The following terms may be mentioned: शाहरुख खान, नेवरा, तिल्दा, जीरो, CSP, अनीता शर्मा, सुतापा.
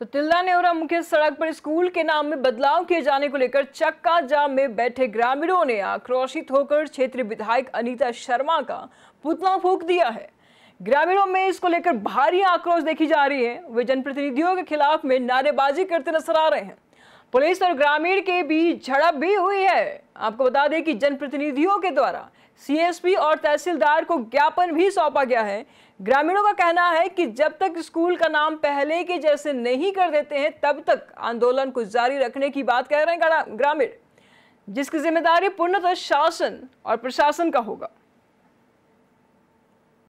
तो तिल्दा नेवरा मुख्य सड़क पर स्कूल के नाम में बदलाव किए जाने को लेकर चक्का जाम में बैठे ग्रामीणों ने आक्रोशित होकर क्षेत्रीय विधायक अनीता शर्मा का पुतला फूंक दिया है। ग्रामीणों में इसको लेकर भारी आक्रोश देखी जा रही है। वे जनप्रतिनिधियों के खिलाफ में नारेबाजी करते नजर आ रहे हैं। पुलिस और ग्रामीण के बीच झड़प भी हुई है। आपको बता दें कि जनप्रतिनिधियों के द्वारा CSP और तहसीलदार को ज्ञापन भी सौंपा गया है। ग्रामीणों का कहना है कि जब तक स्कूल का नाम पहले के जैसे नहीं कर देते हैं तब तक आंदोलन को जारी रखने की बात कह रहे हैं ग्रामीण, जिसकी जिम्मेदारी पूर्णतः शासन और प्रशासन का होगा।